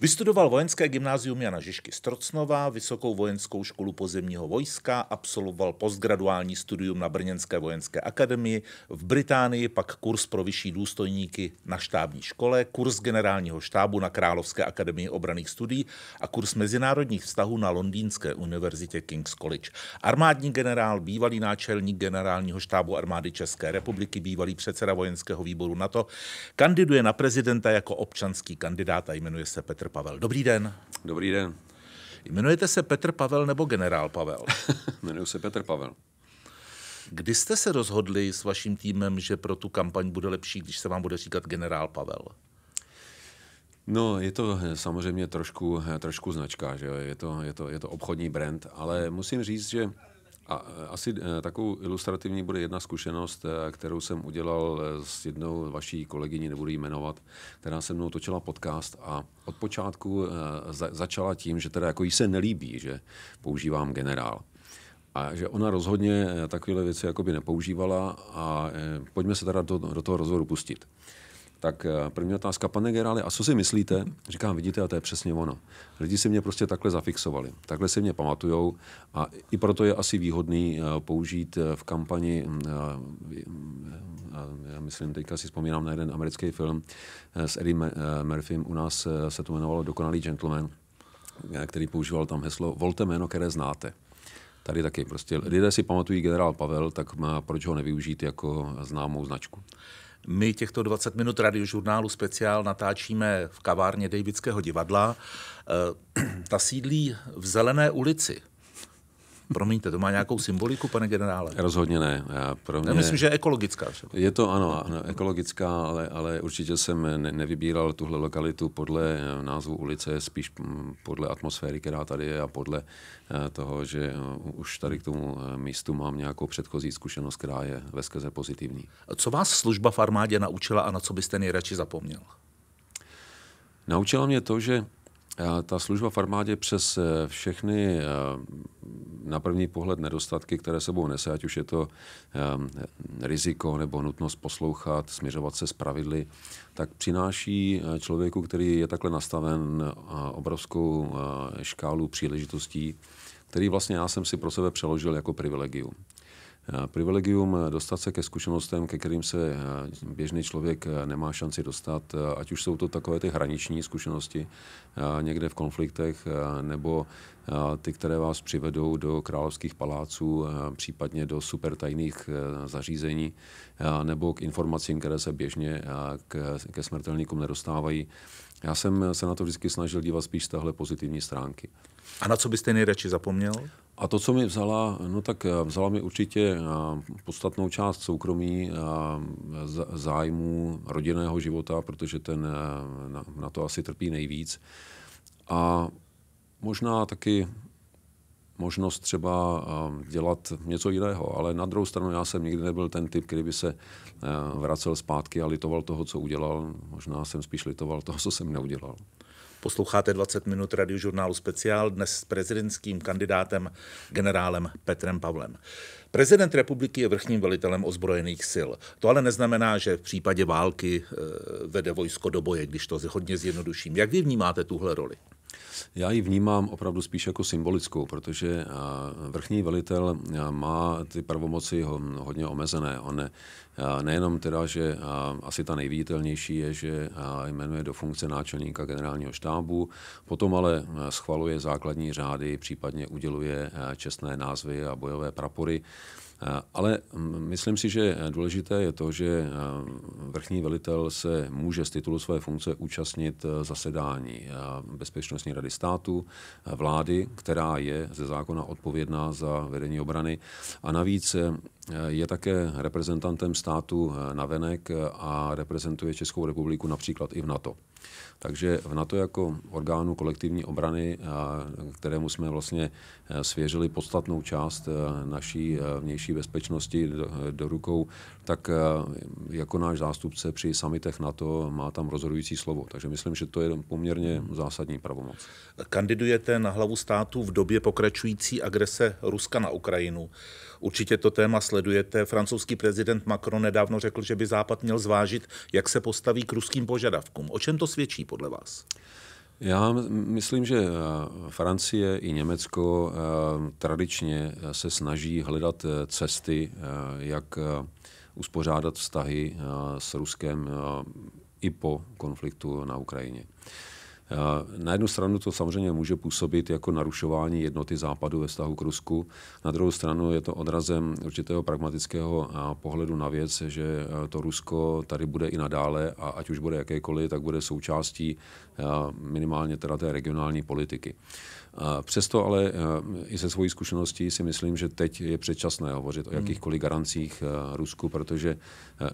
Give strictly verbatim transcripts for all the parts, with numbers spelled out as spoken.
Vystudoval vojenské gymnázium Jana Žižky z Trocnova, Vysokou vojenskou školu pozemního vojska, absolvoval postgraduální studium na Brněnské vojenské akademii, v Británii pak kurz pro vyšší důstojníky na štábní škole, kurz generálního štábu na Královské akademii obranných studií a kurz mezinárodních vztahů na londýnské univerzitě King's College. Armádní generál, bývalý náčelník generálního štábu armády České republiky, bývalý předseda vojenského výboru NATO, kandiduje na prezidenta jako občanský kandidát a jmenuje se Petr Pavel. Dobrý den. Dobrý den. Jmenujete se Petr Pavel nebo generál Pavel? Jmenuji se Petr Pavel. Kdy jste se rozhodli s vaším týmem, že pro tu kampaň bude lepší, když se vám bude říkat generál Pavel? No, je to samozřejmě trošku, trošku značka, že je to, je to, je to obchodní brand, ale musím říct, že a, asi takovou ilustrativní bude jedna zkušenost, kterou jsem udělal s jednou vaší kolegyní, nebudu jí jmenovat, která se mnou točila podcast a od počátku za, začala tím, že teda jako jí se nelíbí, že používám generál. A že ona rozhodně takové věci jakoby nepoužívala a pojďme se teda do, do toho rozhodu pustit. Tak první otázka, pane generále, a co si myslíte? Říkám, vidíte, a to je přesně ono. Lidi si mě prostě takhle zafixovali, takhle si mě pamatujou a i proto je asi výhodný použít v kampani, já myslím, teďka si vzpomínám na jeden americký film s Eddie Murphym, u nás se to jmenovalo Dokonalý džentlmen, který používal tam heslo volte jméno, které znáte. Tady taky prostě lidé si pamatují generál Pavel, tak má, proč ho nevyužít jako známou značku. My těchto dvacet minut Radiožurnálu speciál natáčíme v kavárně Dejvického divadla. E, ta sídlí v Zelené ulici. Promiňte, to má nějakou symboliku, pane generále? Rozhodně ne. Pro mě... Já myslím, že je ekologická. Je to, ano, ano ekologická, ale, ale určitě jsem ne, nevybíral tuhle lokalitu podle názvu ulice, spíš podle atmosféry, která tady je a podle toho, že už tady k tomu místu mám nějakou předchozí zkušenost, která je veskrze pozitivní. Co vás služba v armádě naučila a na co byste nejradši zapomněl? Naučila mě to, že ta služba v armádě přes všechny na první pohled nedostatky, které sebou nese, ať už je to riziko nebo nutnost poslouchat, směřovat se s pravidly, tak přináší člověku, který je takhle nastaven, obrovskou škálu příležitostí, který vlastně já jsem si pro sebe přeložil jako privilegium. Privilegium dostat se ke zkušenostem, ke kterým se běžný člověk nemá šanci dostat, ať už jsou to takové ty hraniční zkušenosti někde v konfliktech, nebo ty, které vás přivedou do královských paláců, případně do supertajných zařízení, nebo k informacím, které se běžně ke smrtelníkům nedostávají. Já jsem se na to vždycky snažil dívat spíš z téhle pozitivní stránky. A na co byste nejradši zapomněl? A to, co mi vzala, no tak vzala mi určitě podstatnou část soukromí a zájmů rodinného života, protože ten na to asi trpí nejvíc. A možná taky možnost třeba dělat něco jiného, ale na druhou stranu já jsem nikdy nebyl ten typ, který by se vracel zpátky a litoval toho, co udělal. Možná jsem spíš litoval toho, co jsem neudělal. Posloucháte dvacet minut Radiožurnálu speciál dnes s prezidentským kandidátem generálem Petrem Pavlem. Prezident republiky je vrchním velitelem ozbrojených sil. To ale neznamená, že v případě války vede vojsko do boje, když to hodně zjednoduším. Jak vy vnímáte tuhle roli? Já ji vnímám opravdu spíš jako symbolickou, protože vrchní velitel má ty pravomoci hodně omezené. On ne, nejenom teda, že asi ta nejviditelnější je, že jmenuje do funkce náčelníka generálního štábu, potom ale schvaluje základní řády, případně uděluje čestné názvy a bojové prapory. Ale myslím si, že důležité je to, že vrchní velitel se může z titulu své funkce účastnit zasedání Bezpečnostní rady státu, vlády, která je ze zákona odpovědná za vedení obrany a navíc je také reprezentantem státu navenek a reprezentuje Českou republiku například i v NATO. Takže v NATO jako orgánu kolektivní obrany, kterému jsme vlastně svěřili podstatnou část naší vnější bezpečnosti do, do rukou, tak jako náš zástupce při summitech NATO má tam rozhodující slovo. Takže myslím, že to je poměrně zásadní pravomoc. Kandidujete na hlavu státu v době pokračující agrese Ruska na Ukrajinu. Určitě to téma sledujete. Francouzský prezident Macron nedávno řekl, že by Západ měl zvážit, jak se postaví k ruským požadavkům. O čem to svědčí podle vás? Já myslím, že Francie i Německo tradičně se snaží hledat cesty, jak uspořádat vztahy s Ruskem i po konfliktu na Ukrajině. Na jednu stranu to samozřejmě může působit jako narušování jednoty Západu ve vztahu k Rusku. Na druhou stranu je to odrazem určitého pragmatického pohledu na věc, že to Rusko tady bude i nadále a ať už bude jakékoliv, tak bude součástí minimálně teda té regionální politiky. Přesto ale i se svojí zkušeností si myslím, že teď je předčasné hovořit o jakýchkoliv garancích Rusku, protože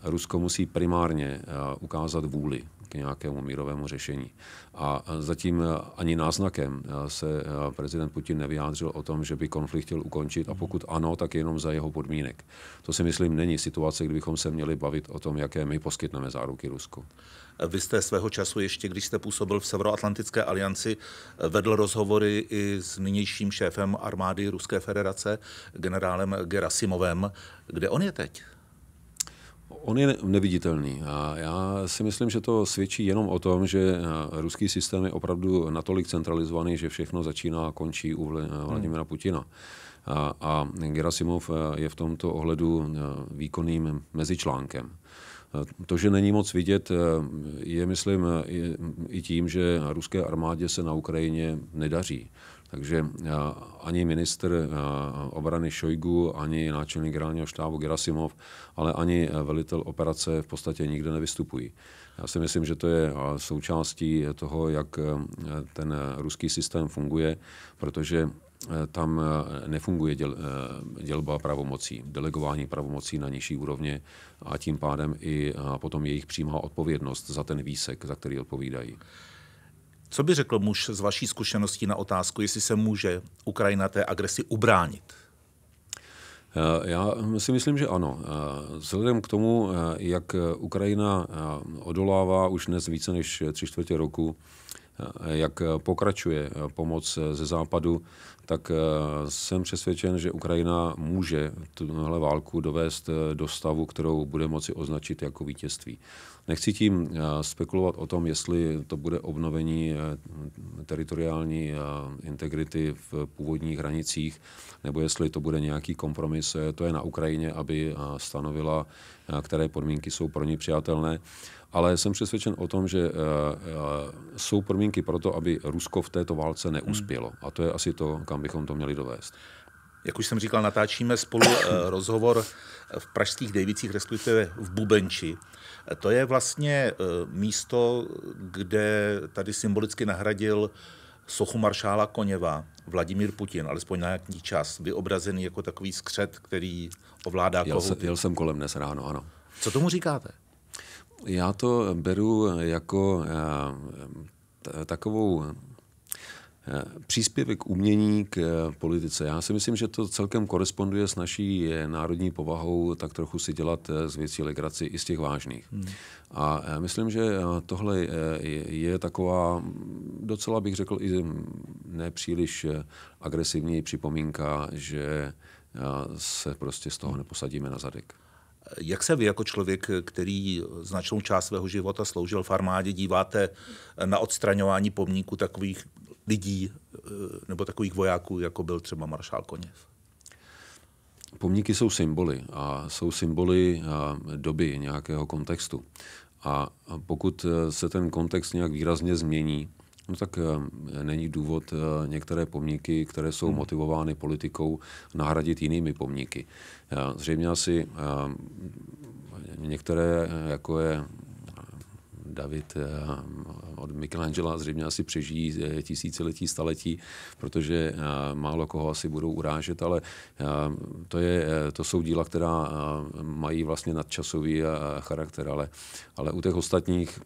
Rusko musí primárně ukázat vůli k nějakému mírovému řešení. A zatím ani náznakem se prezident Putin nevyjádřil o tom, že by konflikt chtěl ukončit, a pokud ano, tak jenom za jeho podmínek. To si myslím není situace, kdybychom se měli bavit o tom, jaké my poskytneme záruky Rusku. Vy jste svého času ještě, když jste působil v Severoatlantické alianci, vedl rozhovory i s nynějším šéfem armády Ruské federace, generálem Gerasimovem. Kde on je teď? On je neviditelný a já si myslím, že to svědčí jenom o tom, že ruský systém je opravdu natolik centralizovaný, že všechno začíná a končí u Vladimira Putina. A, a Gerasimov je v tomto ohledu výkonným mezičlánkem. To, že není moc vidět, je, myslím, i tím, že ruské armádě se na Ukrajině nedaří. Takže ani ministr obrany Šojgu, ani náčelník generálního štábu Gerasimov, ale ani velitel operace v podstatě nikde nevystupují. Já si myslím, že to je součástí toho, jak ten ruský systém funguje, protože tam nefunguje děl, dělba pravomocí, delegování pravomocí na nižší úrovně a tím pádem i potom jejich přímá odpovědnost za ten výsek, za který odpovídají. Co by řekl muž z vaší zkušeností na otázku, jestli se může Ukrajina té agresi ubránit? Já si myslím, že ano. Vzhledem k tomu, jak Ukrajina odolává už dnes více než tři čtvrtě roku, jak pokračuje pomoc ze západu, tak jsem přesvědčen, že Ukrajina může tuhle válku dovést do stavu, kterou bude moci označit jako vítězství. Nechci tím spekulovat o tom, jestli to bude obnovení teritoriální integrity v původních hranicích, nebo jestli to bude nějaký kompromis. To je na Ukrajině, aby stanovila, které podmínky jsou pro ní přijatelné. Ale jsem přesvědčen o tom, že jsou podmínky pro to, aby Rusko v této válce neuspělo. A to je asi to, kam bychom to měli dovést. Jak už jsem říkal, natáčíme spolu rozhovor v pražských Dejvicích, respektive v Bubenči. To je vlastně místo, kde tady symbolicky nahradil sochu maršála Koněva Vladimír Putin, alespoň na nějaký čas, vyobrazený jako takový skřet, který ovládá jel kohout. Se, jel jsem kolem dnes ráno, ano. Co tomu říkáte? Já to beru jako t- takovou... příspěvek umění k politice. Já si myslím, že to celkem koresponduje s naší národní povahou tak trochu si dělat z věcí legraci i z těch vážných. Hmm. A myslím, že tohle je taková docela, bych řekl, i nepříliš agresivní připomínka, že se prostě z toho neposadíme na zadek. Jak se vy jako člověk, který značnou část svého života sloužil v armádě, díváte na odstraňování pomníků takových lidí nebo takových vojáků, jako byl třeba maršál Koněv? Pomníky jsou symboly a jsou symboly doby, nějakého kontextu. A pokud se ten kontext nějak výrazně změní, no tak není důvod některé pomníky, které jsou motivovány politikou, nahradit jinými pomníky. Zřejmě asi některé, jako je David od Michelangela, zřejmě asi přežijí tisíciletí, staletí, protože málo koho asi budou urážet, ale to, je, to jsou díla, která mají vlastně nadčasový charakter, ale, ale u těch ostatních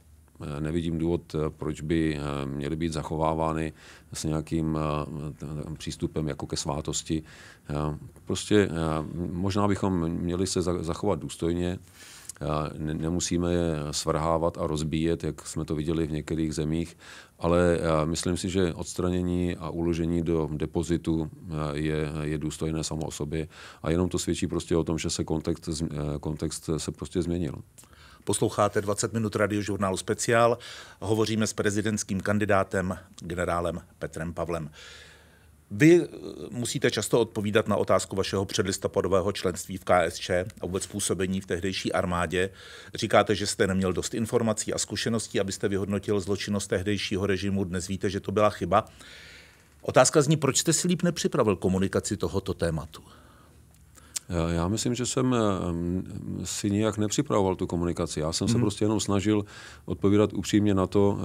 nevidím důvod, proč by měly být zachovávány s nějakým přístupem jako ke svátosti. Prostě možná bychom měli se zachovat důstojně, nemusíme je svrhávat a rozbíjet, jak jsme to viděli v některých zemích, ale myslím si, že odstranění a uložení do depozitu je, je důstojné samo o sobě a jenom to svědčí prostě o tom, že se kontext, kontext se prostě změnil. Posloucháte dvacet minut Radiožurnálu speciál. Hovoříme s prezidentským kandidátem, generálem Petrem Pavlem. Vy musíte často odpovídat na otázku vašeho předlistopadového členství v K S Č a vůbec působení v tehdejší armádě. Říkáte, že jste neměl dost informací a zkušeností, abyste vyhodnotil zločinnost tehdejšího režimu. Dnes víte, že to byla chyba. Otázka zní, proč jste si líp nepřipravil komunikaci tohoto tématu? Já myslím, že jsem si nijak nepřipravoval tu komunikaci. Já jsem se hmm. prostě jenom snažil odpovídat upřímně na to,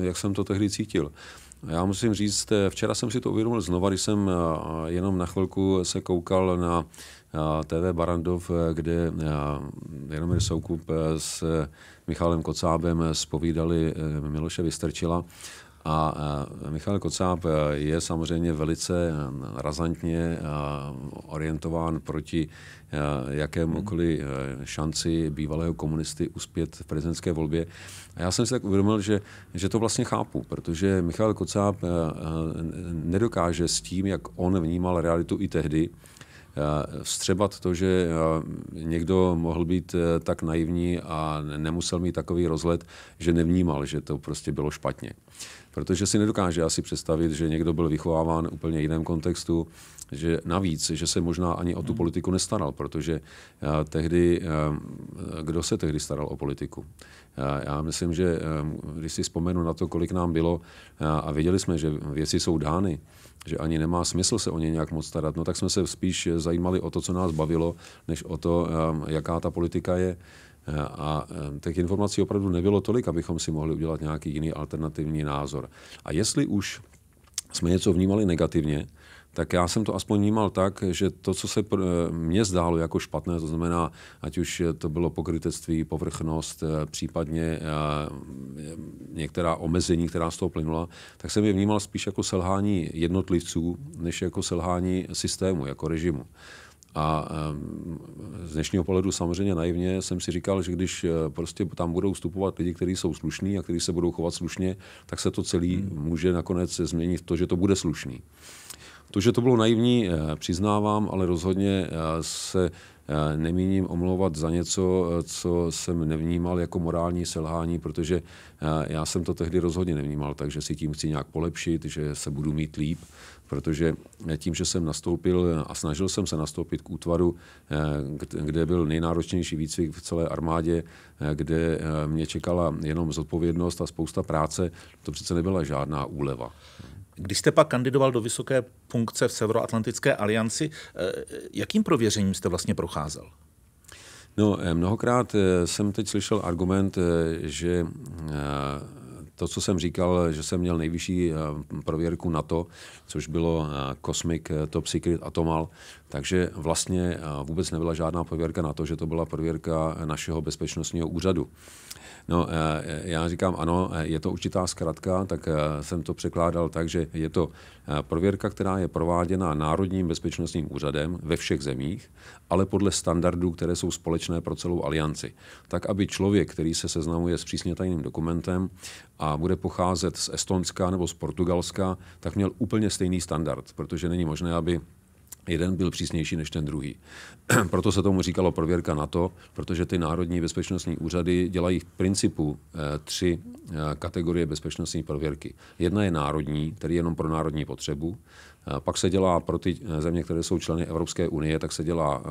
jak jsem to tehdy cítil. Já musím říct, včera jsem si to uvědomil znova, když jsem jenom na chvilku se koukal na T V Barandov, kde Jaromír Soukup s Michalem Kocábem zpovídali Miloše Vystrčila. A Michal Kocáb je samozřejmě velice razantně orientován proti jakémukoliv šanci bývalého komunisty uspět v prezidentské volbě. A já jsem si tak uvědomil, že, že to vlastně chápu, protože Michal Kocáb nedokáže s tím, jak on vnímal realitu i tehdy, vstřebat to, že někdo mohl být tak naivní a nemusel mít takový rozhled, že nevnímal, že to prostě bylo špatně. Protože si nedokáže asi představit, že někdo byl vychováván v úplně jiném kontextu, že navíc, že se možná ani o tu politiku nestaral, protože tehdy, kdo se tehdy staral o politiku? Já myslím, že když si vzpomenu na to, kolik nám bylo a věděli jsme, že věci jsou dány, že ani nemá smysl se o ně nějak moc starat, no tak jsme se spíš zajímali o to, co nás bavilo, než o to, jaká ta politika je. A těch informací opravdu nebylo tolik, abychom si mohli udělat nějaký jiný alternativní názor. A jestli už jsme něco vnímali negativně, tak já jsem to aspoň vnímal tak, že to, co se mně zdálo jako špatné, to znamená, ať už to bylo pokrytectví, povrchnost, případně některá omezení, která z toho plynula, tak jsem je vnímal spíš jako selhání jednotlivců, než jako selhání systému, jako režimu. A z dnešního pohledu samozřejmě naivně jsem si říkal, že když prostě tam budou vstupovat lidi, kteří jsou slušní a kteří se budou chovat slušně, tak se to celý hmm. může nakonec změnit v to, že to bude slušný. To, že to bylo naivní, přiznávám, ale rozhodně se nemíním omlouvat za něco, co jsem nevnímal jako morální selhání, protože já jsem to tehdy rozhodně nevnímal, takže si tím chci nějak polepšit, že se budu mít líp, protože tím, že jsem nastoupil a snažil jsem se nastoupit k útvaru, kde byl nejnáročnější výcvik v celé armádě, kde mě čekala jenom zodpovědnost a spousta práce, to přece nebyla žádná úleva. Když jste pak kandidoval do vysoké funkce v Severoatlantické alianci, jakým prověřením jste vlastně procházel? No, mnohokrát jsem teď slyšel argument, že to, co jsem říkal, že jsem měl nejvyšší prověrku NATO, což bylo Cosmic Top Secret Atomal, takže vlastně vůbec nebyla žádná prověrka NATO, že to byla prověrka našeho bezpečnostního úřadu. No, já říkám ano, je to určitá zkratka, tak jsem to překládal tak, že je to prověrka, která je prováděna Národním bezpečnostním úřadem ve všech zemích, ale podle standardů, které jsou společné pro celou alianci. Tak, aby člověk, který se seznamuje s přísně tajným dokumentem a bude pocházet z Estonska nebo z Portugalska, tak měl úplně stejný standard, protože není možné, aby jeden byl přísnější než ten druhý. Proto se tomu říkalo prověrka NATO, protože ty národní bezpečnostní úřady dělají v principu tři kategorie bezpečnostní prověrky. Jedna je národní, tedy jenom pro národní potřebu. Pak se dělá pro ty země, které jsou členy Evropské unie, tak se dělá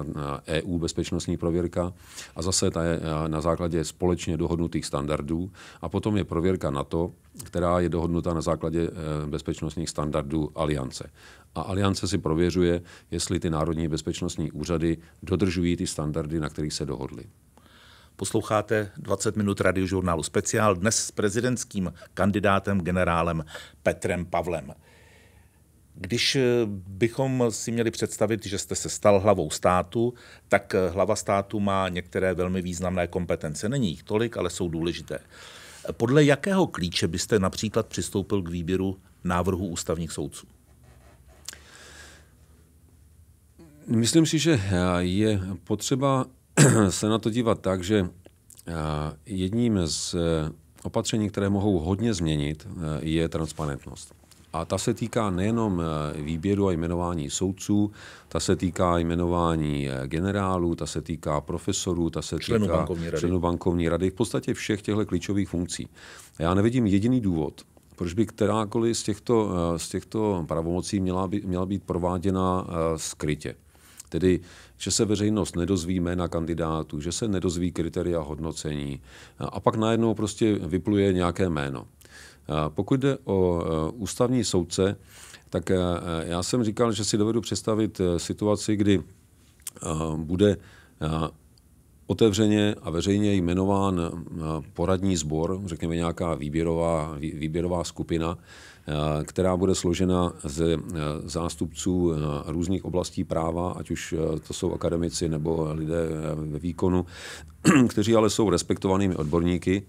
E U bezpečnostní prověrka a zase ta je na základě společně dohodnutých standardů. A potom je prověrka NATO, která je dohodnuta na základě bezpečnostních standardů aliance. A aliance si prověřuje, jestli ty národní bezpečnostní úřady dodržují ty standardy, na kterých se dohodly. Posloucháte dvacet minut Radiožurnálu speciál dnes s prezidentským kandidátem generálem Petrem Pavlem. Když bychom si měli představit, že jste se stal hlavou státu, tak hlava státu má některé velmi významné kompetence. Není jich tolik, ale jsou důležité. Podle jakého klíče byste například přistoupil k výběru návrhu ústavních soudců? Myslím si, že je potřeba se na to dívat tak, že jedním z opatření, které mohou hodně změnit, je transparentnost. A ta se týká nejenom výběru a jmenování soudců, ta se týká jmenování generálů, ta se týká profesorů, ta se členů týká bankovní členů bankovní rady, v podstatě všech těchto klíčových funkcí. Já nevidím jediný důvod, proč by kterákoliv z těchto, z těchto pravomocí měla, by, měla být prováděna skrytě. Tedy, že se veřejnost nedozví jména kandidátů, že se nedozví kritéria hodnocení a pak najednou prostě vypluje nějaké jméno. Pokud jde o ústavní soudce, tak já jsem říkal, že si dovedu představit situaci, kdy bude otevřeně a veřejně jmenován poradní sbor, řekněme nějaká výběrová, výběrová skupina, která bude složena ze zástupců různých oblastí práva, ať už to jsou akademici nebo lidé ve výkonu, kteří ale jsou respektovanými odborníky.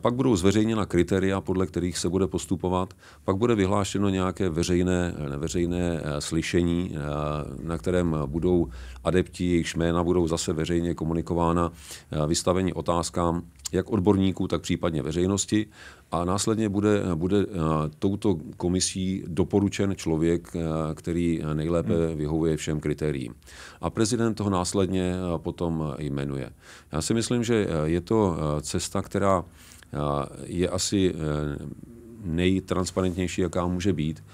Pak budou zveřejněna kritéria, podle kterých se bude postupovat. Pak bude vyhlášeno nějaké veřejné, neveřejné slyšení, na kterém budou adepti, jejich jména budou zase veřejně komunikována, vystaveni otázkám jak odborníků, tak případně veřejnosti. A následně bude, bude touto komisí doporučen člověk, který nejlépe vyhovuje všem kritériím. A prezident toho následně potom jmenuje. Já si myslím, že je to cesta, která je asi nejtransparentnější, jaká může být.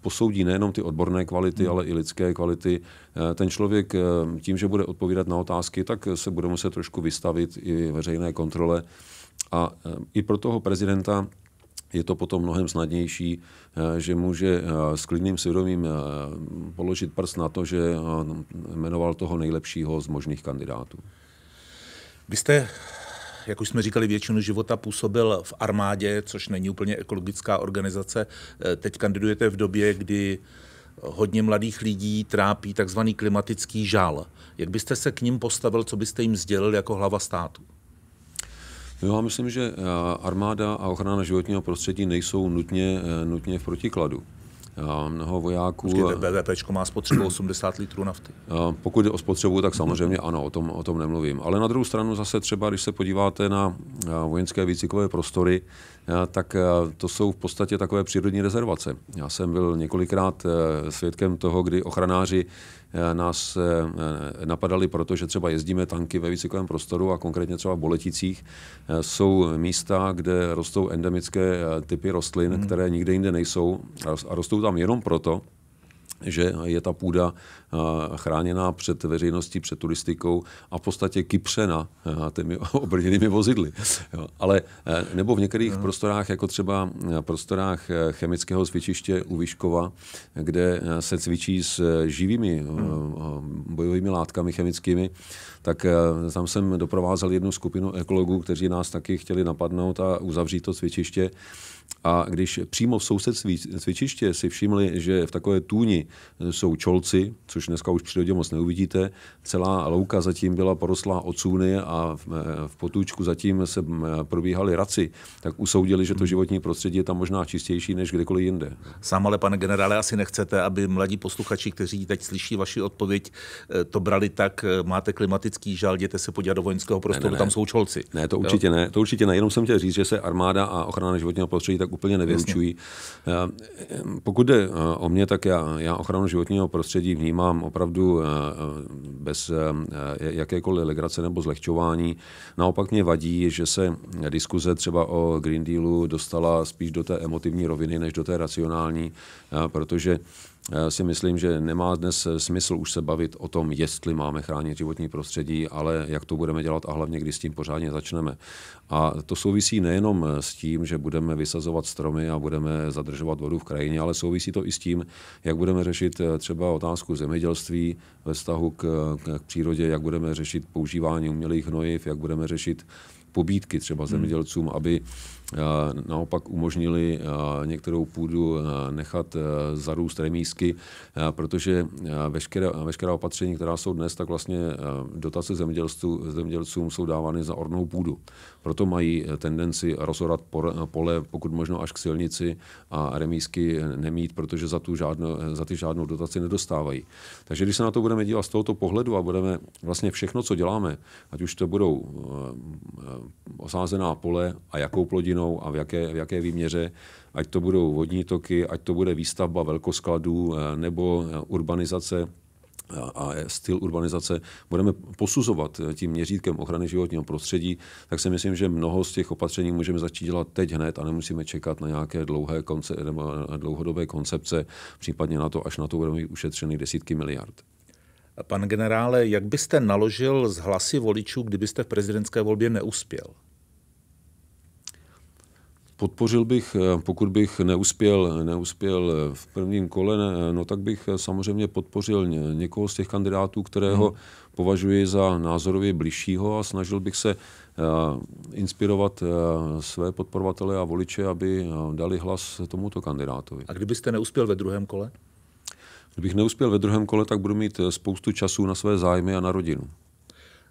Posoudí nejenom ty odborné kvality, ale i lidské kvality. Ten člověk tím, že bude odpovídat na otázky, tak se bude muset trošku vystavit i veřejné kontrole. A i pro toho prezidenta je to potom mnohem snadnější, že může s klidným svědomím položit prst na to, že jmenoval toho nejlepšího z možných kandidátů. Vy jste, jak už jsme říkali, většinu života působil v armádě, což není úplně ekologická organizace. Teď kandidujete v době, kdy hodně mladých lidí trápí takzvaný klimatický žal. Jak byste se k nim postavil, co byste jim sdělil jako hlava státu? No, já myslím, že armáda a ochrana životního prostředí nejsou nutně, nutně v protikladu. Mnoho vojáků... BVPčko má spotřebu osmdesát litrů nafty. Pokud jde o spotřebu, tak samozřejmě ano, o tom, o tom nemluvím. Ale na druhou stranu zase třeba, když se podíváte na vojenské výcvikové prostory, tak to jsou v podstatě takové přírodní rezervace. Já jsem byl několikrát svědkem toho, kdy ochranáři nás napadali proto, že třeba jezdíme tanky ve výcvikovém prostoru a konkrétně třeba v Boleticích jsou místa, kde rostou endemické typy rostlin, hmm. které nikde jinde nejsou a rostou tam jenom proto, že je ta půda chráněná před veřejností, před turistikou a v podstatě kypřena těmi obrněnými vozidly. Ale nebo v některých no. prostorách, jako třeba prostorách chemického cvičiště u Vyškova, kde se cvičí s živými hmm. bojovými látkami chemickými, tak tam jsem doprovázel jednu skupinu ekologů, kteří nás taky chtěli napadnout a uzavřít to cvičiště. A když přímo v sousedství cvičiště si všimli, že v takové tůni jsou čolci, což dneska už v přírodě moc neuvidíte, celá louka zatím byla porostlá ocuny a v potůčku zatím se probíhaly raci, tak usoudili, že to životní prostředí je tam možná čistější než kdekoliv jinde. Sám ale, pane generále, asi nechcete, aby mladí posluchači, kteří teď slyší vaši odpověď, to brali tak, máte klimatický žal, jděte se podívat do vojenského prostoru, ne, ne, tam jsou čolci. Ne, to určitě jo? ne, to určitě ne, jenom jsem chtěl říct, že se armáda a ochrana životního prostředí tak úplně nevylučují. Pokud jde o mě, tak já, já ochranu životního prostředí vnímám opravdu bez jakékoliv legrace nebo zlehčování. Naopak mě vadí, že se diskuze třeba o Green Dealu dostala spíš do té emotivní roviny, než do té racionální, protože si myslím, že nemá dnes smysl už se bavit o tom, jestli máme chránit životní prostředí, ale jak to budeme dělat a hlavně, kdy s tím pořádně začneme. A to souvisí nejenom s tím, že budeme vysazovat stromy a budeme zadržovat vodu v krajině, ale souvisí to i s tím, jak budeme řešit třeba otázku zemědělství ve vztahu k, k přírodě, jak budeme řešit používání umělých hnojiv, jak budeme řešit pobídky třeba zemědělcům, aby naopak umožnili některou půdu nechat zarůst remízky, protože veškerá, veškerá opatření, která jsou dnes, tak vlastně dotace zemědělců, zemědělcům jsou dávány za ornou půdu. Proto mají tendenci rozorat pole, pokud možno až k silnici a remízky nemít, protože za, tu žádnou, za ty žádnou dotaci nedostávají. Takže když se na to budeme dívat z tohoto pohledu a budeme vlastně všechno, co děláme, ať už to budou osázená pole a jakou plodinou a v jaké, v jaké výměře, ať to budou vodní toky, ať to bude výstavba velkoskladů nebo urbanizace a styl urbanizace budeme posuzovat tím měřítkem ochrany životního prostředí, tak si myslím, že mnoho z těch opatření můžeme začít dělat teď hned a nemusíme čekat na nějaké dlouhé konce, dlouhodobé koncepce, případně na to, až na to budeme mít ušetřeny desítky miliard. Pan generále, jak byste naložil z hlasy voličů, kdybyste v prezidentské volbě neuspěl? Podpořil bych, pokud bych neuspěl, neuspěl v prvním kole, no tak bych samozřejmě podpořil někoho z těch kandidátů, kterého hmm. považuji za názorově bližšího a snažil bych se inspirovat své podporovatele a voliče, aby dali hlas tomuto kandidátovi. A kdybyste neuspěl ve druhém kole? Kdybych neuspěl ve druhém kole, tak budu mít spoustu času na své zájmy a na rodinu.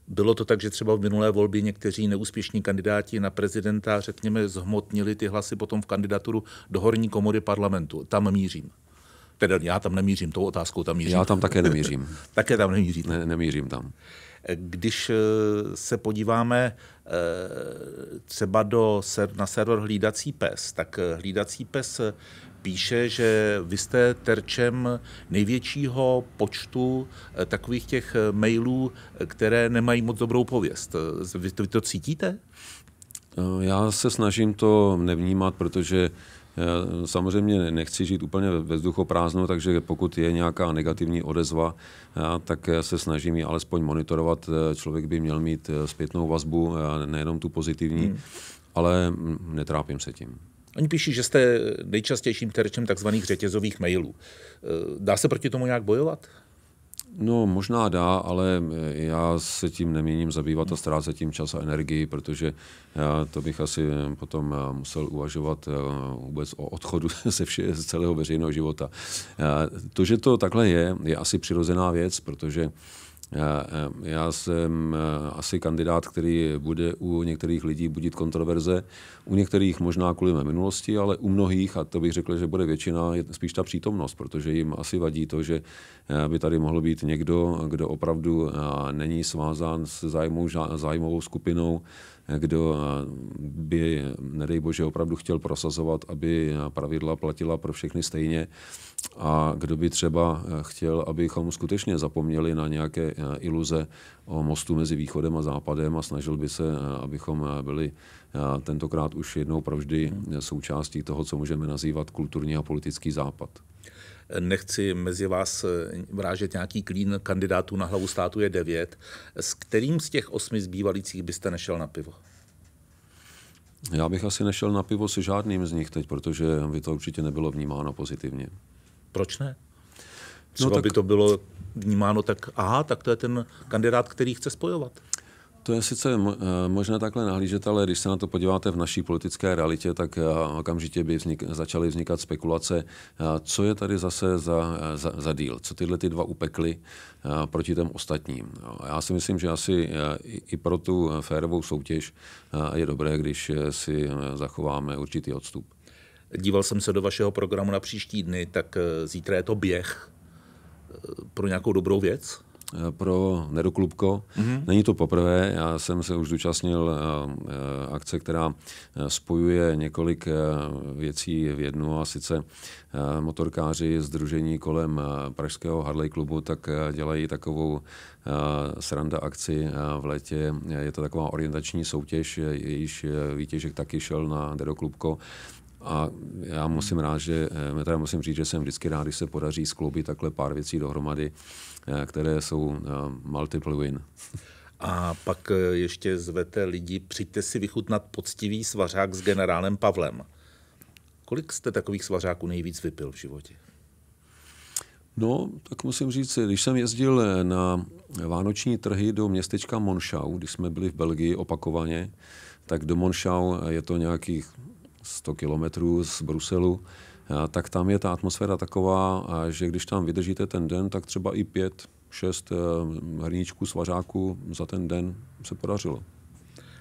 Bylo to tak, že třeba v minulé volbě někteří neúspěšní kandidáti na prezidenta, řekněme, zhmotnili ty hlasy potom v kandidaturu do horní komory parlamentu. Tam mířím. Teda já tam nemířím, tou otázkou tam mířím. Já tam také nemířím. Také tam nemířím. Ne, nemířím tam. Když se podíváme třeba do, na server Hlídací pes, tak Hlídací pes píše, že vy jste terčem největšího počtu takových těch mailů, které nemají moc dobrou pověst. Vy to, vy to cítíte? Já se snažím to nevnímat, protože samozřejmě nechci žít úplně ve vzduchoprázdnu, takže pokud je nějaká negativní odezva, tak se snažím ji alespoň monitorovat. Člověk by měl mít zpětnou vazbu, nejenom tu pozitivní, hmm. ale netrápím se tím. Oni píší, že jste nejčastějším terčem takzvaných řetězových mailů. Dá se proti tomu nějak bojovat? No, možná dá, ale já se tím nemíním zabývat a ztrácet tím čas a energii, protože to bych asi potom musel uvažovat vůbec o odchodu ze vše, z celého veřejného života. To, že to takhle je, je asi přirozená věc, protože já jsem asi kandidát, který bude u některých lidí budit kontroverze, u některých možná kvůli mé minulosti, ale u mnohých, a to bych řekl, že bude většina, je spíš ta přítomnost, protože jim asi vadí to, že by tady mohl být někdo, kdo opravdu není svázán s zájmou, zájmovou skupinou, kdo by, nedej bože, opravdu chtěl prosazovat, aby pravidla platila pro všechny stejně a kdo by třeba chtěl, abychom skutečně zapomněli na nějaké iluze o mostu mezi východem a západem a snažil by se, abychom byli tentokrát už jednou provždy součástí toho, co můžeme nazývat kulturní a politický západ. Nechci mezi vás vrážet nějaký klín, kandidátů na hlavu státu je devět. S kterým z těch osmi zbývalících byste nešel na pivo? Já bych asi nešel na pivo se žádným z nich teď, protože by to určitě nebylo vnímáno pozitivně. Proč ne? Třeba no tak... by to bylo vnímáno tak, aha, tak to je ten kandidát, který chce spojovat. To je sice možné takhle nahlížet, ale když se na to podíváte v naší politické realitě, tak okamžitě by vznik, začaly vznikat spekulace, co je tady zase za, za, za díl, co tyhle ty dva upekly proti těm ostatním. Já si myslím, že asi i pro tu férovou soutěž je dobré, když si zachováme určitý odstup. Díval jsem se do vašeho programu na příští dny, tak zítra je to běh pro nějakou dobrou věc? Pro Nedoklubko. Mm-hmm. Není to poprvé, já jsem se už zúčastnil akce, která spojuje několik věcí v jednu a sice motorkáři sdružení kolem pražského Harley klubu tak dělají takovou sranda akci v létě. Je to taková orientační soutěž, jejíž výtěžek taky šel na Nedoklubko. A já musím, rád, že, teda musím říct, že jsem vždycky rád, když se podaří skloubit takhle pár věcí dohromady, které jsou multiple win. A pak ještě zvete lidi, přijďte si vychutnat poctivý svařák s generálem Pavlem. Kolik jste takových svařáků nejvíc vypil v životě? No, tak musím říct, když jsem jezdil na vánoční trhy do městečka Monschau, když jsme byli v Belgii opakovaně, tak do Monschau je to nějakých sto kilometrů z Bruselu, tak tam je ta atmosféra taková, že když tam vydržíte ten den, tak třeba i pět, šest hrníčků svařáků za ten den se podařilo.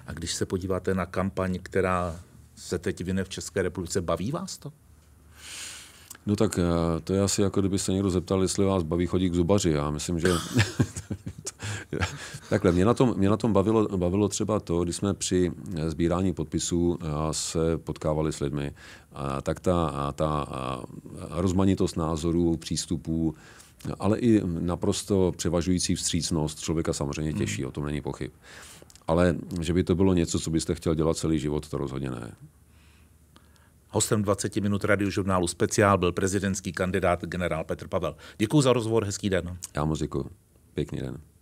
A když se podíváte na kampaň, která se teď vyne v České republice, baví vás to? No tak to je asi jako kdyby se někdo zeptal, jestli vás baví chodit k zubaři. Já myslím, že Takhle, mě na tom, mě na tom bavilo, bavilo třeba to, když jsme při sbírání podpisů se potkávali s lidmi, a tak ta, ta rozmanitost názorů, přístupů, ale i naprosto převažující vstřícnost člověka samozřejmě těší, hmm. o tom není pochyb. Ale že by to bylo něco, co byste chtěl dělat celý život, to rozhodně ne. Hostem dvaceti minut Radiožurnálu Speciál byl prezidentský kandidát generál Petr Pavel. Děkuji za rozhovor, hezký den. Já moc děkuji. Pěkný den.